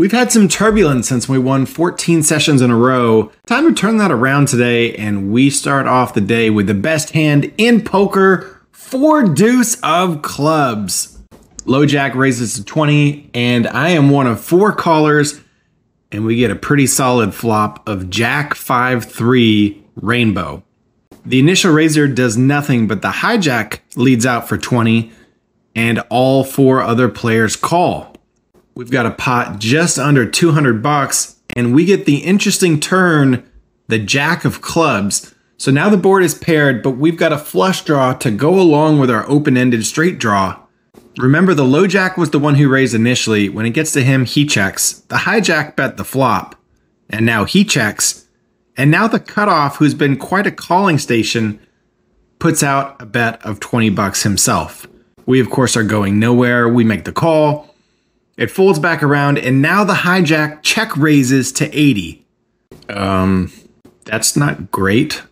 We've had some turbulence since we won 14 sessions in a row. Time to turn that around today, and we start off the day with the best hand in poker, 4-deuce of clubs. Low jack raises to 20, and I am one of 4 callers, and we get a pretty solid flop of jack 5-3 rainbow. The initial raiser does nothing, but the hijack leads out for 20, and all 4 other players call. We've got a pot just under 200 bucks, and we get the interesting turn, the jack of clubs. So now the board is paired, but we've got a flush draw to go along with our open-ended straight draw. Remember, the low jack was the one who raised initially. When it gets to him, he checks. The hijack bet the flop, and now he checks. And now the cutoff, who's been quite a calling station, puts out a bet of 20 bucks himself. We, of course, are going nowhere. We make the call. It folds back around, and now the hijack check raises to 80. That's not great.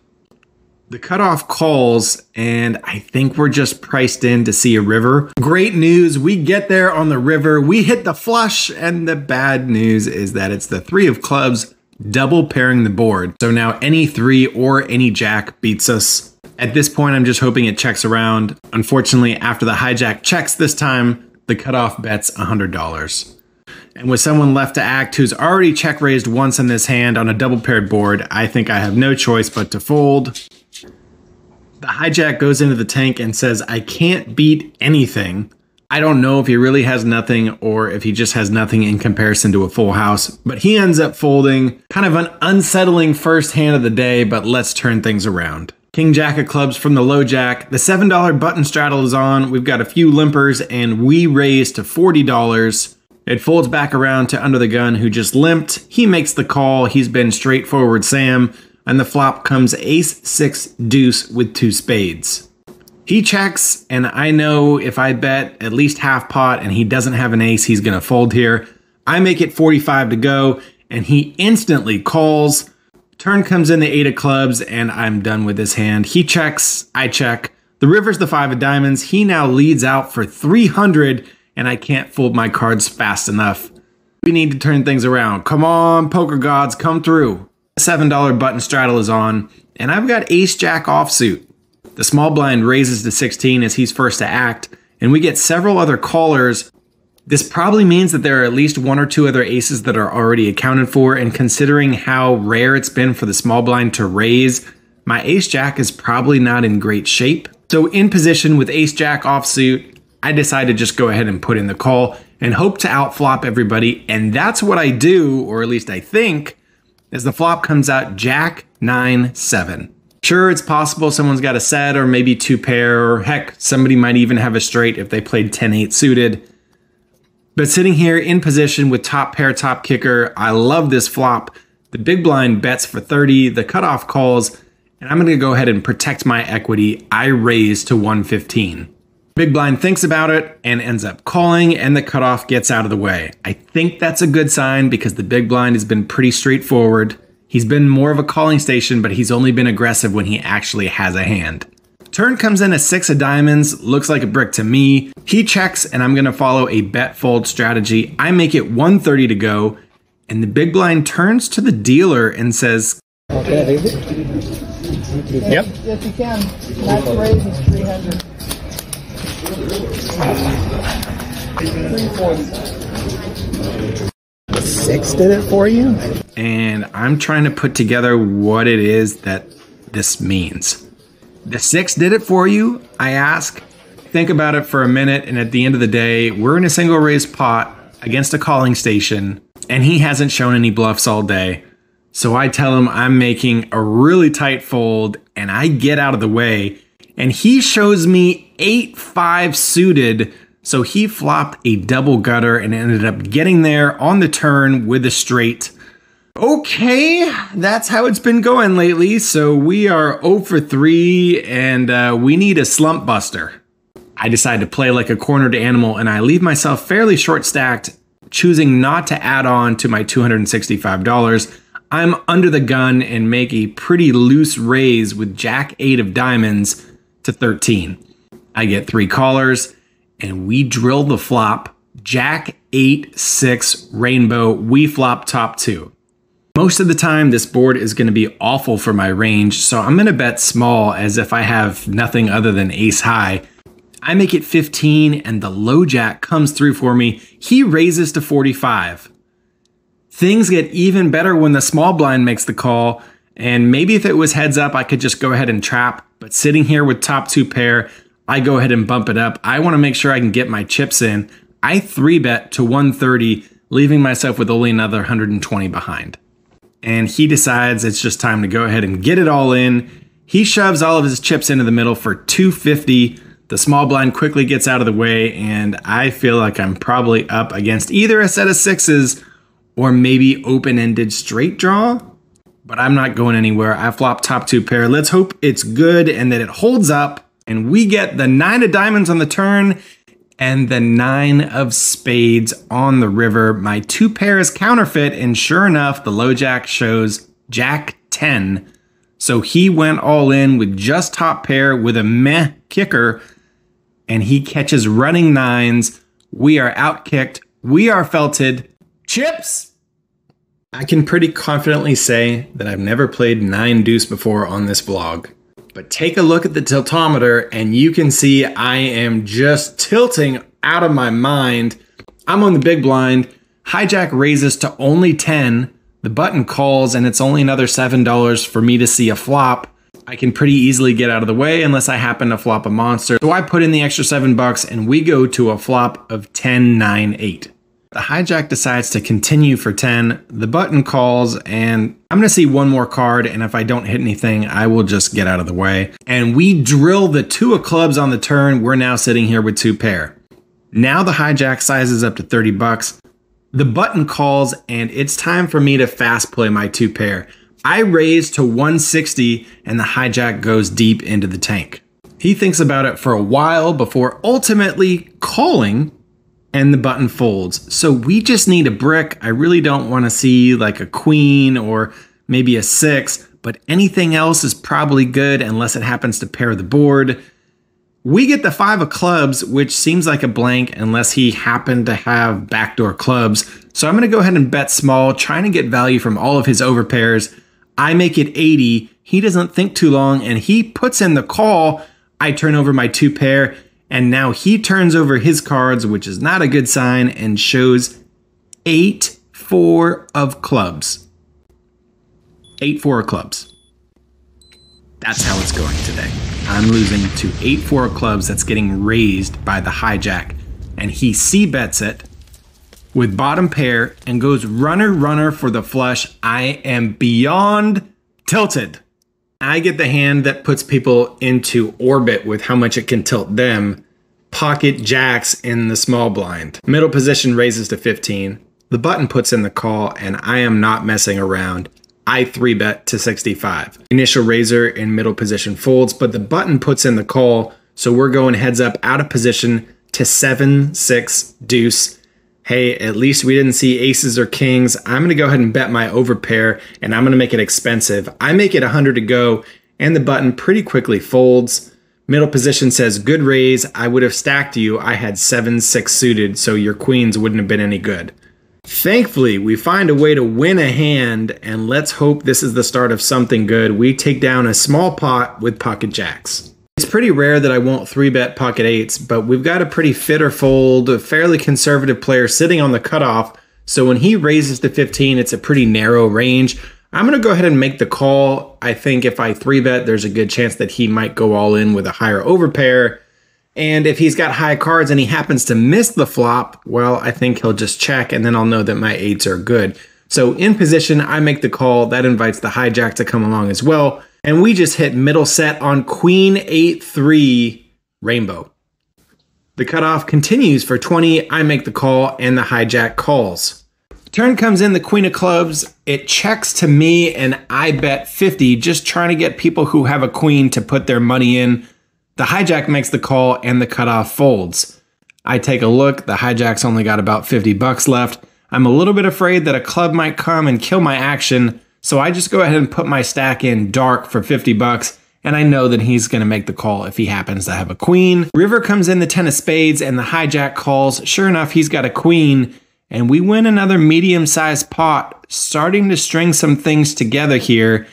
The cutoff calls, and I think we're just priced in to see a river. Great news, we get there on the river, we hit the flush, and the bad news is that it's the 3 of clubs double pairing the board. So now any 3 or any jack beats us. At this point, I'm just hoping it checks around. Unfortunately, after the hijack checks this time, the cutoff bets $100. And with someone left to act who's already check raised once in this hand on a double paired board, I think I have no choice but to fold. The hijack goes into the tank and says, I can't beat anything. I don't know if he really has nothing or if he just has nothing in comparison to a full house, but he ends up folding. Kind of an unsettling first hand of the day, but let's turn things around. King jack of clubs from the low jack. The $7 button straddle is on. We've got a few limpers, and we raise to $40. It folds back around to under the gun, who just limped. He makes the call. He's been straightforward Sam, and the flop comes ace 6 deuce with 2 spades. He checks, and I know if I bet at least half pot and he doesn't have an ace, he's gonna fold here. I make it 45 to go, and he instantly calls. Turn comes in the 8 of clubs, and I'm done with this hand. He checks, I check. The river's the 5 of diamonds. He now leads out for 300, and I can't fold my cards fast enough. We need to turn things around. Come on, poker gods, come through. The $7 button straddle is on, and I've got ace-jack offsuit. The small blind raises to 16 as he's first to act, and we get several other callers. This probably means that there are at least 1 or 2 other aces that are already accounted for, and considering how rare it's been for the small blind to raise, my ace-jack is probably not in great shape. So in position with ace-jack offsuit, I decide to just go ahead and put in the call and hope to outflop everybody, and that's what I do, or at least I think, as the flop comes out jack 9-7. Sure, it's possible someone's got a set or maybe 2 pair, or heck, somebody might even have a straight if they played 10-8 suited. But sitting here in position with top pair, top kicker, I love this flop. The big blind bets for 30, the cutoff calls, and I'm going to go ahead and protect my equity. I raise to 115. Big blind thinks about it and ends up calling, and the cutoff gets out of the way. I think that's a good sign because the big blind has been pretty straightforward. He's been more of a calling station, but he's only been aggressive when he actually has a hand. Turn comes in a 6 of diamonds, looks like a brick to me. He checks, and I'm gonna follow a bet fold strategy. I make it 130 to go, and the big blind turns to the dealer and says, okay, raise it? Yep. If you can, that's raise is 300. 340. 6 did it for you? And I'm trying to put together what it is that this means. The 6 did it for you, I ask. Think about it for a minute, and at the end of the day, we're in a single raise pot against a calling station, and he hasn't shown any bluffs all day. So I tell him I'm making a really tight fold, and I get out of the way, and he shows me 8-5 suited, so he flopped a double gutter and ended up getting there on the turn with a straight. Okay, that's how it's been going lately. So we are 0 for 3 and we need a slump buster. I decide to play like a cornered animal, and I leave myself fairly short stacked, choosing not to add on to my $265. I'm under the gun and make a pretty loose raise with jack 8 of diamonds to 13. I get 3 callers, and we drill the flop jack 8-6 rainbow. We flop top two. Most of the time, this board is going to be awful for my range, so I'm going to bet small as if I have nothing other than ace high. I make it 15 and the low jack comes through for me. He raises to 45. Things get even better when the small blind makes the call, and maybe if it was heads up, I could just go ahead and trap, but sitting here with top two pair, I go ahead and bump it up. I want to make sure I can get my chips in. I 3-bet to 130, leaving myself with only another 120 behind. And he decides it's just time to go ahead and get it all in. He shoves all of his chips into the middle for 250. The small blind quickly gets out of the way, and I feel like I'm probably up against either a set of sixes or maybe open-ended straight draw, but I'm not going anywhere. I flop top two pair. Let's hope it's good and that it holds up, and we get the 9 of diamonds on the turn and the 9 of spades on the river. My two pair is counterfeit, and sure enough, the low jack shows jack 10. So he went all in with just top pair with a meh kicker, and he catches running 9s. We are outkicked. We are felted. Chips! I can pretty confidently say that I've never played 9-deuce before on this vlog, but take a look at the tiltometer and you can see I am just tilting out of my mind. I'm on the big blind. Hijack raises to only 10. The button calls and it's only another $7 for me to see a flop. I can pretty easily get out of the way unless I happen to flop a monster. So I put in the extra $7 and we go to a flop of 10, 9, 8. The hijack decides to continue for 10, the button calls, and I'm gonna see one more card, and if I don't hit anything, I will just get out of the way. And we drill the 2 of clubs on the turn. We're now sitting here with two pair. Now the hijack sizes up to 30 bucks. The button calls, and it's time for me to fast play my two pair. I raise to 160, and the hijack goes deep into the tank. He thinks about it for a while before ultimately calling, and the button folds. So we just need a brick. I really don't want to see like a queen or maybe a 6, but anything else is probably good unless it happens to pair the board. We get the 5 of clubs, which seems like a blank unless he happened to have backdoor clubs. So I'm going to go ahead and bet small, trying to get value from all of his overpairs. I make it 80. He doesn't think too long and he puts in the call. I turn over my two pair. And now he turns over his cards, which is not a good sign, and shows 8-4 of clubs. 8-4 of clubs. That's how it's going today. I'm losing to 8-4 of clubs that's getting raised by the hijack. And he c-bets it with bottom pair and goes runner, runner for the flush. I am beyond tilted. I get the hand that puts people into orbit with how much it can tilt them. Pocket jacks in the small blind. Middle position raises to 15. The button puts in the call, and I am not messing around. I 3-bet to 65. Initial raiser in middle position folds, but the button puts in the call, so we're going heads up out of position to 7-6 deuce. Hey, at least we didn't see aces or kings. I'm going to go ahead and bet my overpair, and I'm going to make it expensive. I make it 100 to go, and the button pretty quickly folds. Middle position says, good raise. I would have stacked you. I had 7-6 suited, so your queens wouldn't have been any good. Thankfully, we find a way to win a hand, and let's hope this is the start of something good. We take down a small pot with pocket jacks. It's pretty rare that I won't 3-bet pocket 8s, but we've got a pretty fit or fold, a fairly conservative player sitting on the cutoff, so when he raises to 15, it's a pretty narrow range. I'm going to go ahead and make the call. I think if I 3-bet, there's a good chance that he might go all in with a higher overpair, and if he's got high cards and he happens to miss the flop, well, I think he'll just check, and then I'll know that my 8s are good. So in position, I make the call. That invites the hijack to come along as well. And we just hit middle set on queen 8-3 rainbow. The cutoff continues for 20. I make the call and the hijack calls. Turn comes in the queen of clubs. It checks to me and I bet 50, just trying to get people who have a queen to put their money in. The hijack makes the call and the cutoff folds. I take a look. The hijack's only got about 50 bucks left. I'm a little bit afraid that a club might come and kill my action. So I just go ahead and put my stack in dark for 50 bucks and I know that he's going to make the call if he happens to have a queen. River comes in the 10 of spades and the hijack calls. Sure enough, he's got a queen, and we win another medium-sized pot, starting to string some things together here,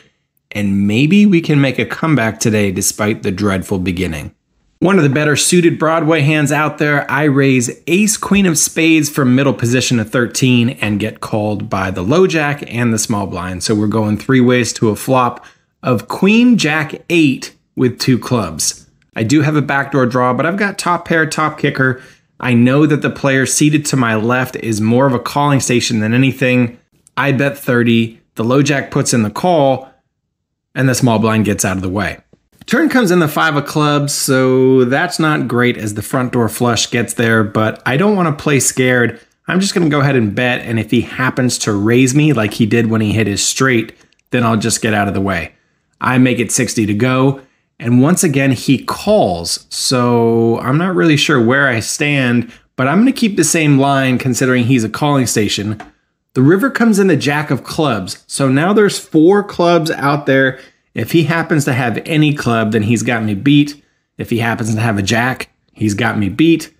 and maybe we can make a comeback today despite the dreadful beginning. One of the better suited Broadway hands out there, I raise ace-queen of spades from middle position of 13 and get called by the low jack and the small blind, so we're going three ways to a flop of queen jack 8 with two clubs. I do have a backdoor draw, but I've got top pair, top kicker. I know that the player seated to my left is more of a calling station than anything. I bet 30, the low jack puts in the call, and the small blind gets out of the way. Turn comes in the 5 of clubs, so that's not great as the front door flush gets there, but I don't want to play scared. I'm just going to go ahead and bet, and if he happens to raise me like he did when he hit his straight, then I'll just get out of the way. I make it 60 to go, and once again, he calls, so I'm not really sure where I stand, but I'm going to keep the same line considering he's a calling station. The river comes in the jack of clubs, so now there's 4 clubs out there. If he happens to have any club, then he's got me beat. If he happens to have a jack, he's got me beat.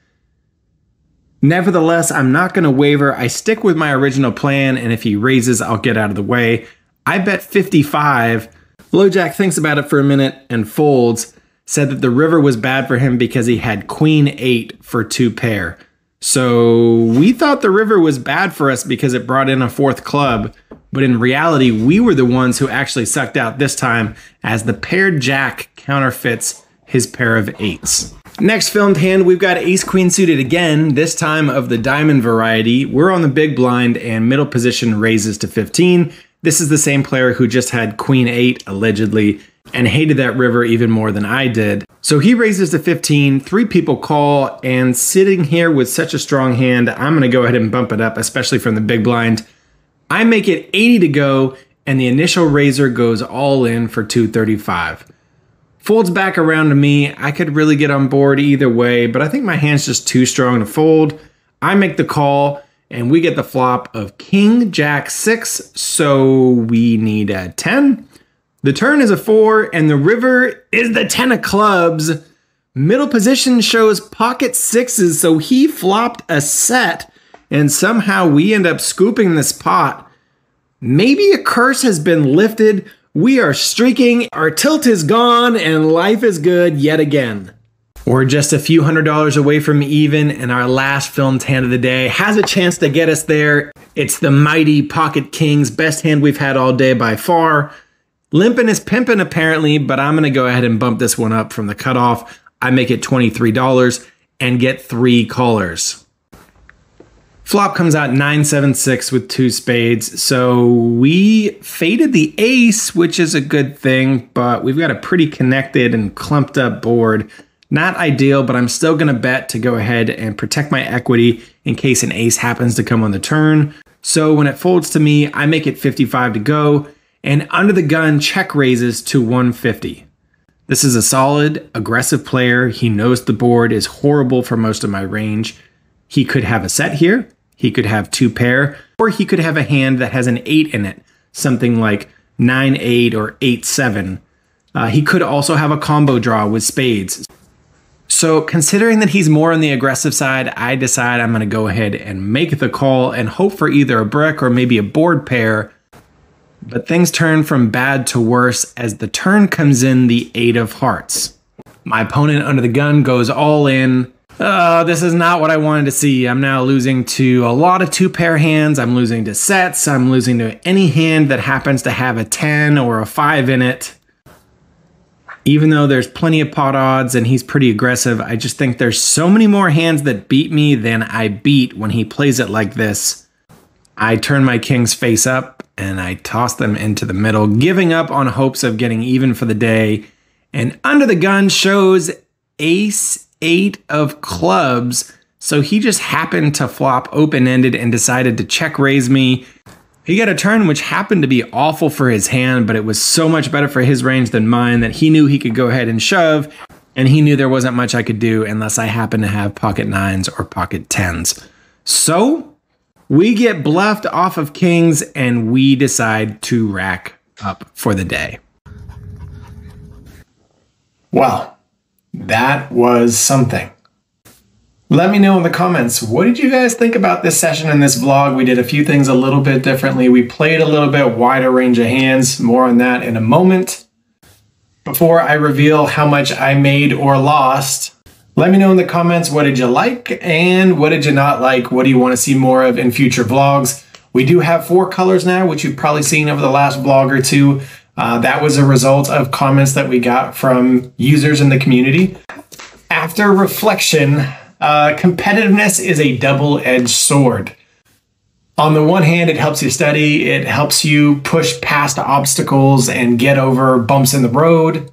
Nevertheless, I'm not going to waver. I stick with my original plan, and if he raises, I'll get out of the way. I bet 55. Low jack thinks about it for a minute and folds, said that the river was bad for him because he had queen 8 for two pair. So we thought the river was bad for us because it brought in a 4th club. But in reality, we were the ones who actually sucked out this time as the paired jack counterfeits his pair of 8s. Next filmed hand, we've got ace-queen suited again, this time of the diamond variety. We're on the big blind and middle position raises to 15. This is the same player who just had queen 8, allegedly, and hated that river even more than I did. So he raises to 15, 3 people call, and sitting here with such a strong hand, I'm going to go ahead and bump it up, especially from the big blind. I make it 80 to go, and the initial raiser goes all in for 235. Folds back around to me. I could really get on board either way, but I think my hand's just too strong to fold. I make the call, and we get the flop of king, jack 6, so we need a 10. The turn is a 4, and the river is the 10 of clubs. Middle position shows pocket 6s, so he flopped a set. And somehow we end up scooping this pot. Maybe a curse has been lifted. We are streaking, our tilt is gone, and life is good yet again. We're just a few $100 away from even, and our last filmed hand of the day has a chance to get us there. It's the mighty pocket kings, best hand we've had all day by far. Limpin' is pimpin' apparently, but I'm gonna go ahead and bump this one up from the cutoff. I make it $23 and get 3 callers. Flop comes out 9-7-6 with 2 spades, so we faded the ace, which is a good thing, but we've got a pretty connected and clumped up board. Not ideal, but I'm still going to bet to go ahead and protect my equity in case an ace happens to come on the turn. So when it folds to me, I make it 55 to go, and under the gun check raises to 150. This is a solid, aggressive player. He knows the board is horrible for most of my range. He could have a set here. He could have two pair, or he could have a hand that has an 8 in it, something like 9-8 or 8-7. He could also have a combo draw with spades. So considering that he's more on the aggressive side, I decide I'm going to go ahead and make the call and hope for either a brick or maybe a board pair. But things turn from bad to worse as the turn comes in the 8 of hearts. My opponent under the gun goes all in. This is not what I wanted to see. I'm now losing to a lot of two pair hands. I'm losing to sets. I'm losing to any hand that happens to have a 10 or a 5 in it. Even though there's plenty of pot odds and he's pretty aggressive, I just think there's so many more hands that beat me than I beat when he plays it like this. I turn my kings face up and I toss them into the middle, giving up on hopes of getting even for the day. And under the gun shows ace 8 of clubs, so he just happened to flop open-ended and decided to check raise me. He got a turn which happened to be awful for his hand, but it was so much better for his range than mine that he knew he could go ahead and shove, and he knew there wasn't much I could do unless I happened to have pocket 9s or pocket 10s. So we get bluffed off of kings and we decide to rack up for the day. Well, that was something. Let me know in the comments, what did you guys think about this session and this vlog? We did a few things a little bit differently. We played a little bit wider range of hands. More on that in a moment. Before I reveal how much I made or lost, let me know in the comments, what did you like and what did you not like? What do you want to see more of in future vlogs? We do have 4 colors now, which you've probably seen over the last vlog or two. That was a result of comments that we got from users in the community. After reflection, competitiveness is a double-edged sword. On the one hand, it helps you study, it helps you push past obstacles and get over bumps in the road.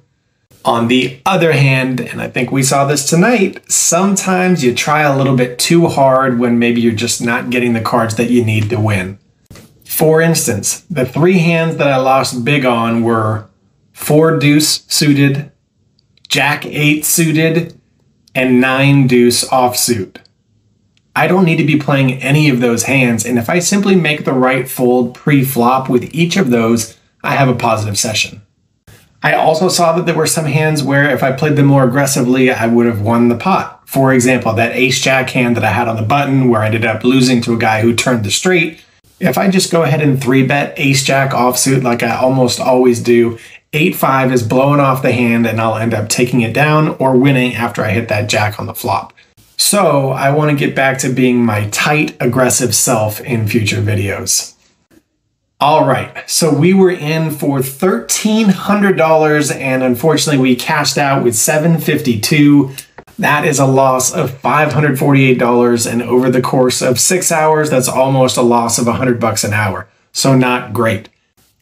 On the other hand, and I think we saw this tonight, sometimes you try a little bit too hard when maybe you're just not getting the cards that you need to win. For instance, the 3 hands that I lost big on were 4-deuce suited, jack-8 suited, and 9-deuce offsuit. I don't need to be playing any of those hands, and if I simply make the right fold pre-flop with each of those, I have a positive session. I also saw that there were some hands where if I played them more aggressively, I would have won the pot. For example, that ace-jack hand that I had on the button where I ended up losing to a guy who turned the straight. If I just go ahead and 3-bet ace-jack offsuit like I almost always do, 8-5 is blowing off the hand and I'll end up taking it down or winning after I hit that jack on the flop. So I want to get back to being my tight, aggressive self in future videos. All right, so we were in for $1,300 and unfortunately we cashed out with $752. That is a loss of $548, and over the course of 6 hours, that's almost a loss of $100 an hour. So not great.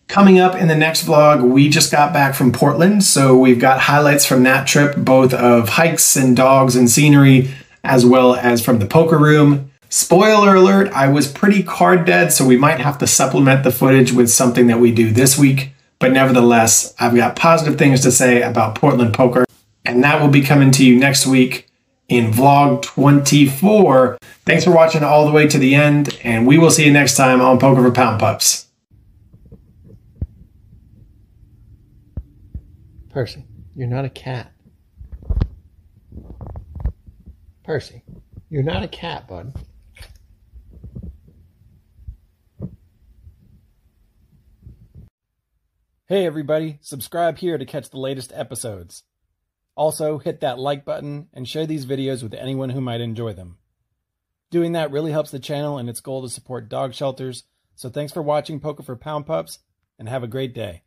Coming up in the next vlog, we just got back from Portland, so we've got highlights from that trip, both of hikes and dogs and scenery, as well as from the poker room. Spoiler alert, I was pretty card dead, so we might have to supplement the footage with something that we do this week. But nevertheless, I've got positive things to say about Portland poker, and that will be coming to you next week in vlog 24. Thanks for watching all the way to the end, and we will see you next time on Poker for Pound Pups. Percy, you're not a cat. Percy, you're not a cat, bud. Hey everybody, subscribe here to catch the latest episodes. Also, hit that like button and share these videos with anyone who might enjoy them. Doing that really helps the channel and its goal to support dog shelters, so thanks for watching Poker for Pound Pups, and have a great day.